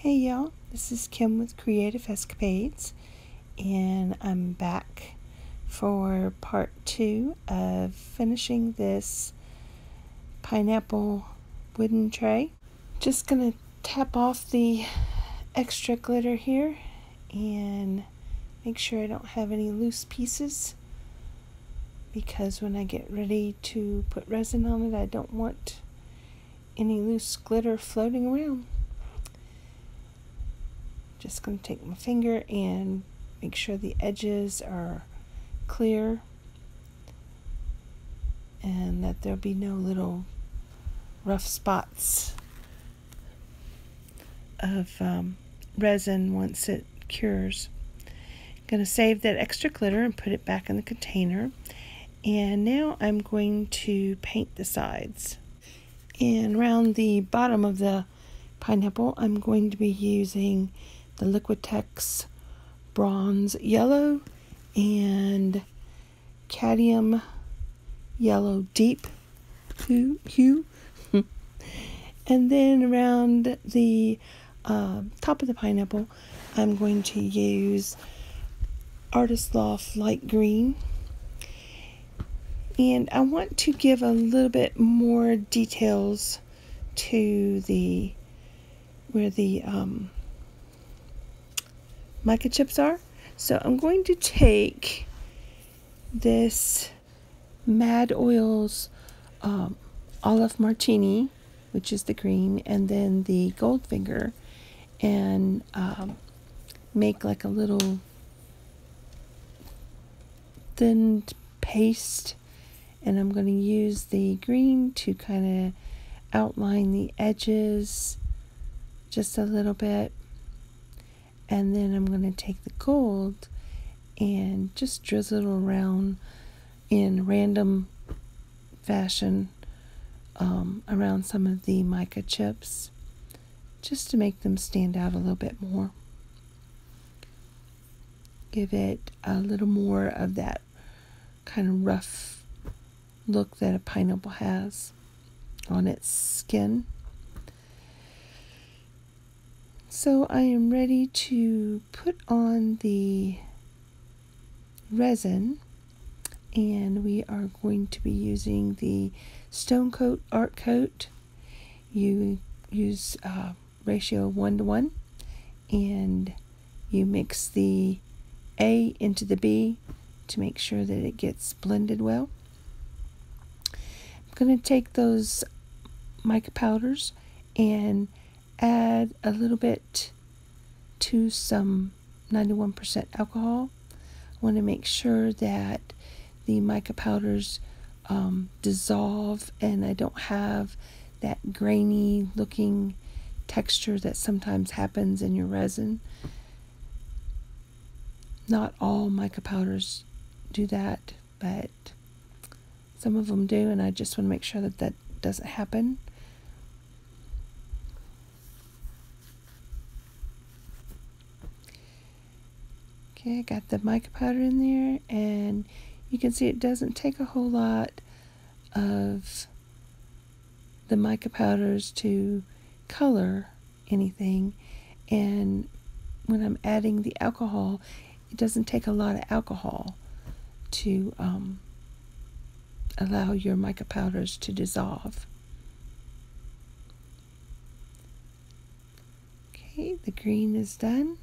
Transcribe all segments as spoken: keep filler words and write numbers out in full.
Hey y'all, this is Kim with Creative Escapades, and I'm back for part two of finishing this pineapple wooden tray. Just gonna tap off the extra glitter here and make sure I don't have any loose pieces, because when I get ready to put resin on it, I don't want any loose glitter floating around. Just going to take my finger and make sure the edges are clear and that there'll be no little rough spots of um, resin once it cures. I'm going to save that extra glitter and put it back in the container, and now I'm going to paint the sides. And around the bottom of the pineapple I'm going to be using the Liquitex Bronze Yellow and Cadmium Yellow Deep Hue. And then around the uh, top of the pineapple, I'm going to use Artist Loft Light Green. And I want to give a little bit more details to the, where the, um, mica chips are. So I'm going to take this Mad Oils um, Olive Martini, which is the green, and then the Goldfinger, and um, make like a little thinned paste, and I'm going to use the green to kind of outline the edges just a little bit. And then I'm going to take the gold and just drizzle it around in random fashion um, around some of the mica chips, just to make them stand out a little bit more. Give it a little more of that kind of rough look that a pineapple has on its skin. So I am ready to put on the resin, and we are going to be using the Stone Coat Art Coat. You use uh, ratio one to one, and you mix the A into the B to make sure that it gets blended well. I'm going to take those mica powders and add a little bit to some ninety-one percent alcohol. I want to make sure that the mica powders um, dissolve and I don't have that grainy looking texture that sometimes happens in your resin. Not all mica powders do that, but some of them do, and I just want to make sure that that doesn't happen. I got the mica powder in there, and you can see it doesn't take a whole lot of the mica powders to color anything, and when I'm adding the alcohol, it doesn't take a lot of alcohol to um, allow your mica powders to dissolve. Okay, the green is done.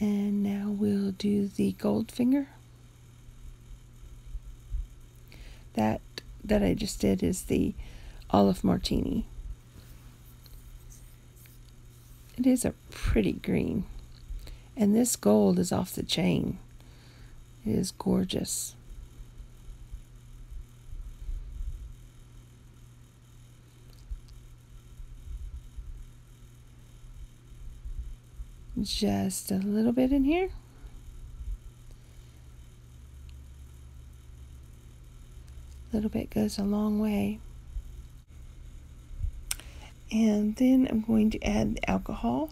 And now we'll do the Goldfinger. That that I just did is the Olive Martini. It is a pretty green. And this gold is off the chain. It is gorgeous. Just a little bit in here. A little bit goes a long way. And then I'm going to add the alcohol.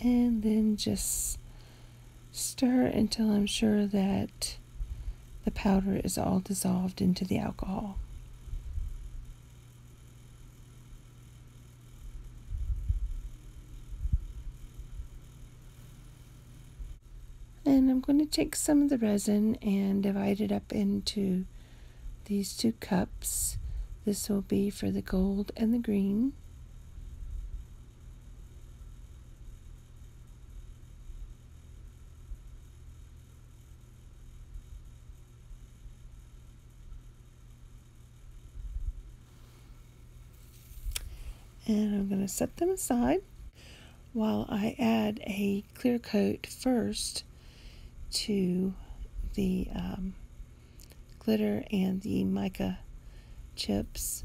And then just stir until I'm sure that The powder is all dissolved into the alcohol. And I'm going to take some of the resin and divide it up into these two cups. This will be for the gold and the green. And I'm going to set them aside while I add a clear coat first to the um, glitter and the mica chips.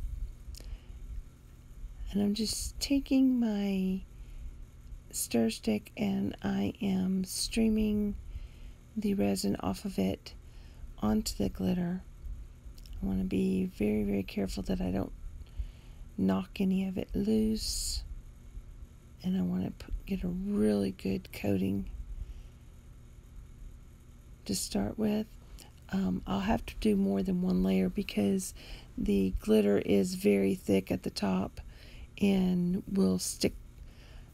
And I'm just taking my stir stick and I am streaming the resin off of it onto the glitter. I want to be very, very careful that I don't knock any of it loose, and I want to put, get a really good coating to start with. Um, I'll have to do more than one layer because the glitter is very thick at the top and will stick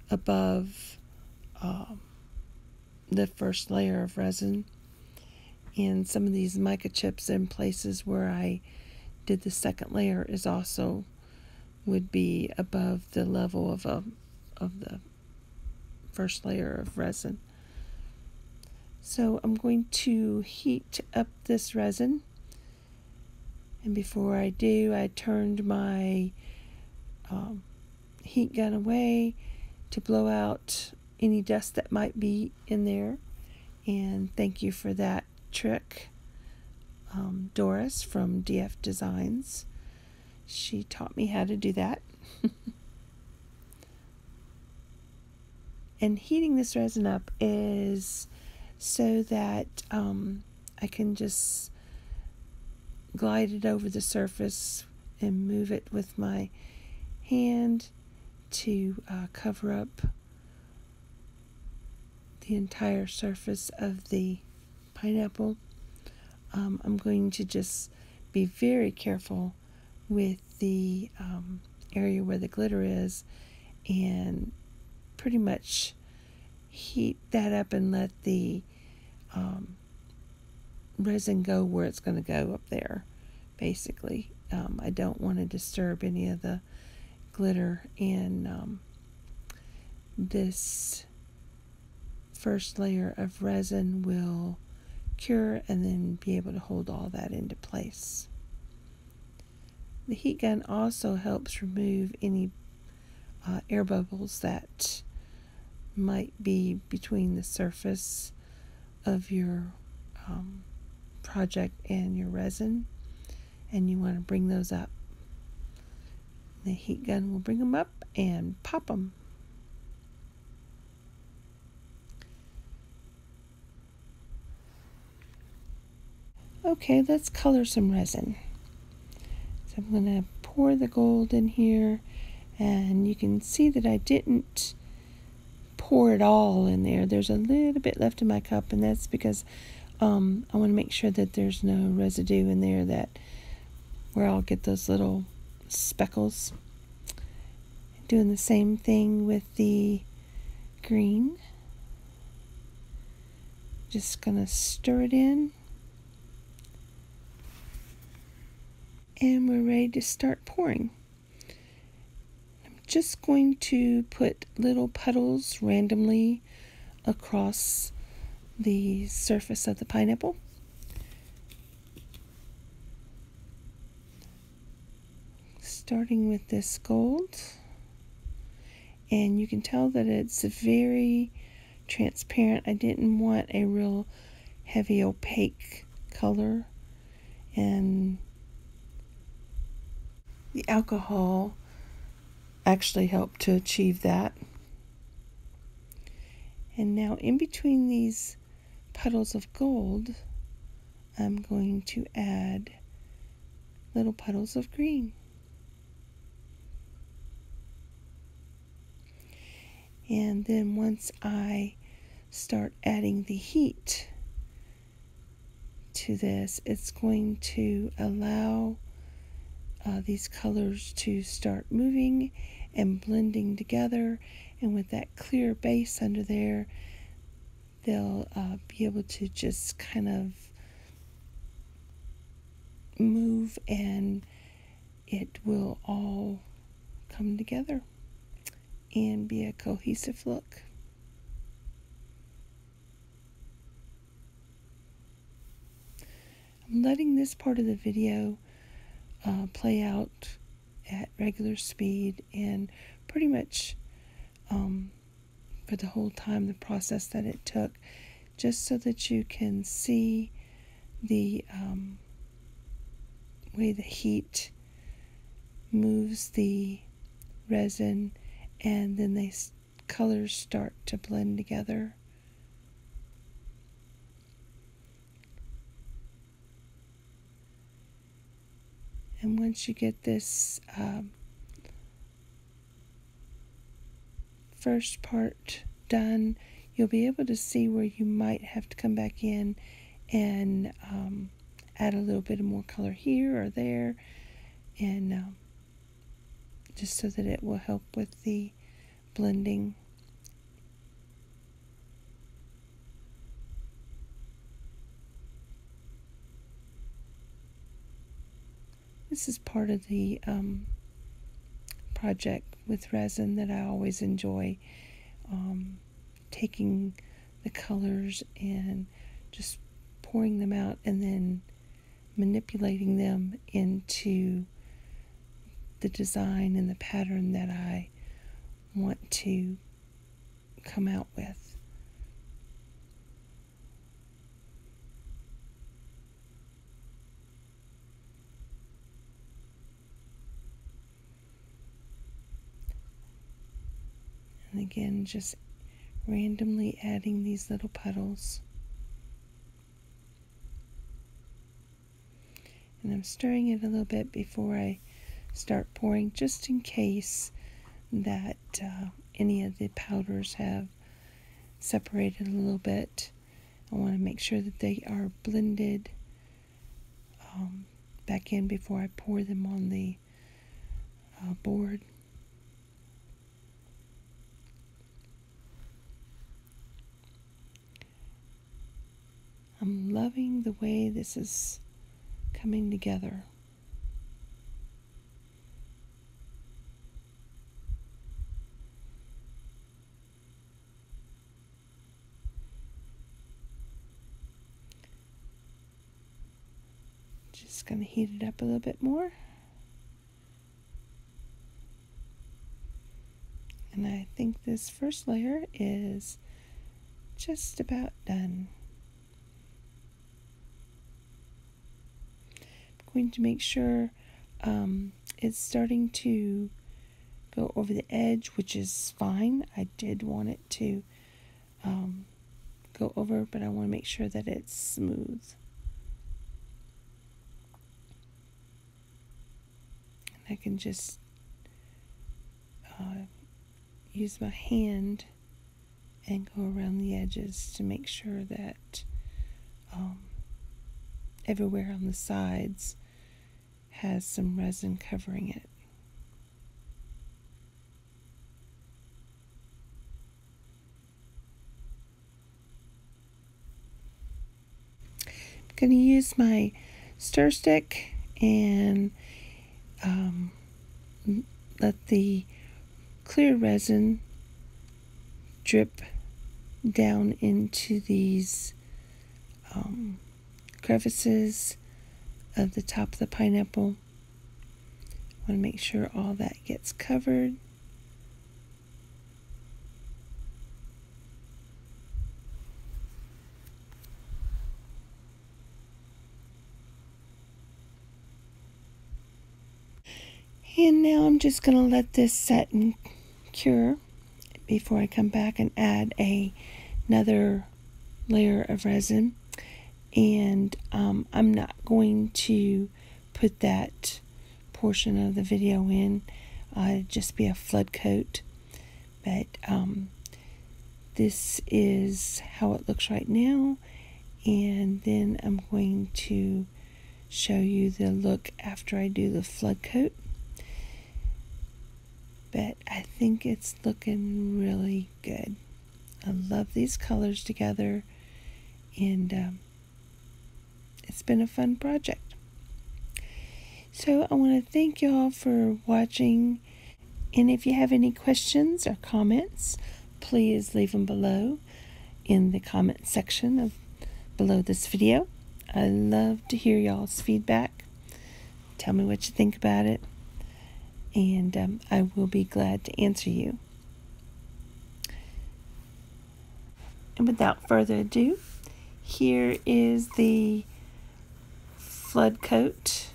above um, the first layer of resin. And some of these mica chips in places where I did the second layer is also would be above the level of, a, of the first layer of resin. So I'm going to heat up this resin. And before I do, I turned my um, heat gun away to blow out any dust that might be in there. And thank you for that trick, um, Doris from D F Designs. She taught me how to do that. And heating this resin up is so that um, I can just glide it over the surface and move it with my hand to uh, cover up the entire surface of the pineapple. Um, I'm going to just be very careful with the um, area where the glitter is and pretty much heat that up and let the um, resin go where it's going to go up there, basically. Um, I don't want to disturb any of the glitter, and um, this first layer of resin will cure and then be able to hold all that into place. The heat gun also helps remove any uh, air bubbles that might be between the surface of your um, project and your resin, and you want to bring those up. The heat gun will bring them up and pop them. Okay, let's color some resin. I'm going to pour the gold in here, and you can see that I didn't pour it all in there. There's a little bit left in my cup, and that's because um, I want to make sure that there's no residue in there that where I'll get those little speckles. Doing the same thing with the green. Just going to stir it in. And we're ready to start pouring. I'm just going to put little puddles randomly across the surface of the pineapple. Starting with this gold. And you can tell that it's very transparent. I didn't want a real heavy opaque color. And the alcohol actually helped to achieve that. And now in between these puddles of gold, I'm going to add little puddles of green. And then once I start adding the heat to this, it's going to allow uh, these colors to start moving and blending together, and with that clear base under there, they'll uh, be able to just kind of move, and it will all come together and be a cohesive look. I'm letting this part of the video uh, play out at regular speed, and pretty much um, for the whole time, the process that it took, just so that you can see the um, way the heat moves the resin, and then the colors start to blend together. And once you get this um, first part done, you'll be able to see where you might have to come back in and um, add a little bit more color here or there, and um, just so that it will help with the blending. This is part of the um, project with resin that I always enjoy, um, taking the colors and just pouring them out and then manipulating them into the design and the pattern that I want to come out with. And again, just randomly adding these little puddles. And I'm stirring it a little bit before I start pouring, just in case that uh, any of the powders have separated a little bit. I want to make sure that they are blended um, back in before I pour them on the uh, board. I'm loving the way this is coming together. Just going to heat it up a little bit more. And I think this first layer is just about done. Going to make sure um, it's starting to go over the edge, which is fine. I did want it to um, go over, but I want to make sure that it's smooth. And I can just uh, use my hand and go around the edges to make sure that um, everywhere on the sides has some resin covering it. I'm going to use my stir stick and um, let the clear resin drip down into these um, crevices of the top of the pineapple. I want to make sure all that gets covered. And now I'm just going to let this set and cure before I come back and add a, another layer of resin. And um, I'm not going to put that portion of the video in. Uh, it'd just be a flood coat. But um, this is how it looks right now. And then I'm going to show you the look after I do the flood coat. But I think it's looking really good. I love these colors together, and um, it's been a fun project. So I want to thank y'all for watching, and if you have any questions or comments, please leave them below in the comment section of below this video. I love to hear y'all's feedback. Tell me what you think about it, and um, I will be glad to answer you. And without further ado, here is the flood coat.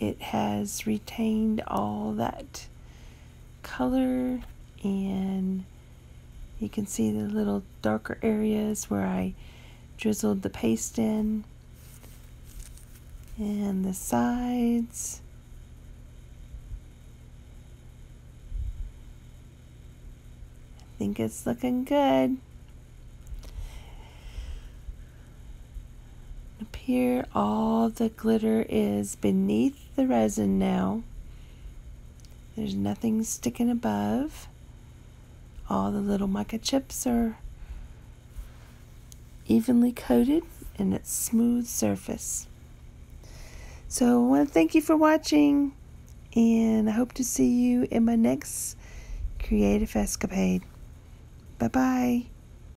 It has retained all that color, and you can see the little darker areas where I drizzled the paste in, and the sides. I think it's looking good. Up here, all the glitter is beneath the resin now. There's nothing sticking above. All the little mica chips are evenly coated in its smooth surface. So I want to thank you for watching, and I hope to see you in my next Creative Escapade. Bye-bye.